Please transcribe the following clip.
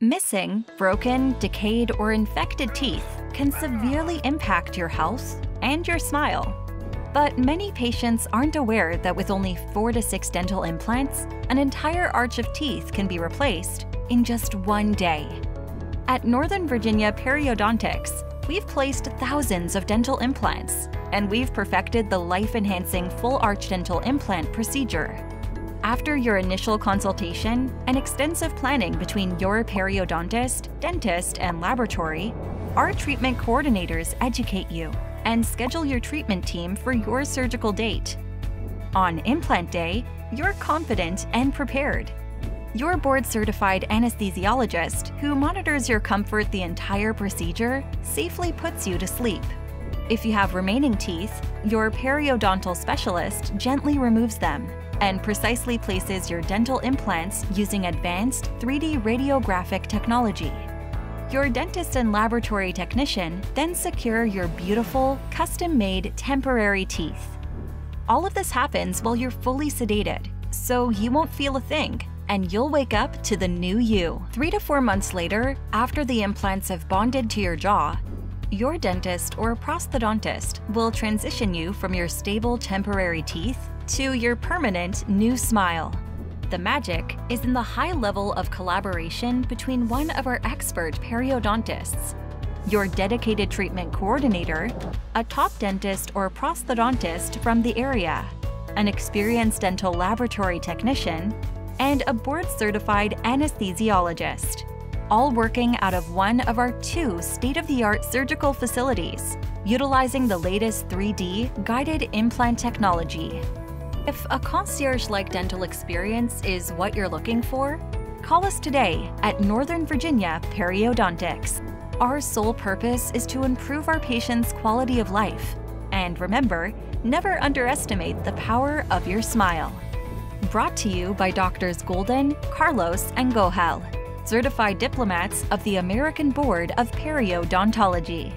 Missing, broken, decayed, or infected teeth can severely impact your health and your smile. But many patients aren't aware that with only 4 to 6 dental implants, an entire arch of teeth can be replaced in just 1 day. At Northern Virginia Periodontics, we've placed thousands of dental implants, and we've perfected the life-enhancing full arch dental implant procedure. After your initial consultation and extensive planning between your periodontist, dentist, and laboratory, our treatment coordinators educate you and schedule your treatment team for your surgical date. On implant day, you're confident and prepared. Your board-certified anesthesiologist, who monitors your comfort the entire procedure, safely puts you to sleep. If you have remaining teeth, your periodontal specialist gently removes them and precisely places your dental implants using advanced 3D radiographic technology. Your dentist and laboratory technician then secure your beautiful, custom-made temporary teeth. All of this happens while you're fully sedated, so you won't feel a thing, and you'll wake up to the new you. 3 to 4 months later, after the implants have bonded to your jaw, your dentist or prosthodontist will transition you from your stable temporary teeth to your permanent new smile. The magic is in the high level of collaboration between one of our expert periodontists, your dedicated treatment coordinator, a top dentist or prosthodontist from the area, an experienced dental laboratory technician, and a board-certified anesthesiologist, all working out of one of our 2 state-of-the-art surgical facilities, utilizing the latest 3D guided implant technology. If a concierge-like dental experience is what you're looking for, call us today at Northern Virginia Periodontics. Our sole purpose is to improve our patients' quality of life. And remember, never underestimate the power of your smile. Brought to you by Drs. Gouldin, Carlos, and Gohal, certified diplomats of the American Board of Periodontology.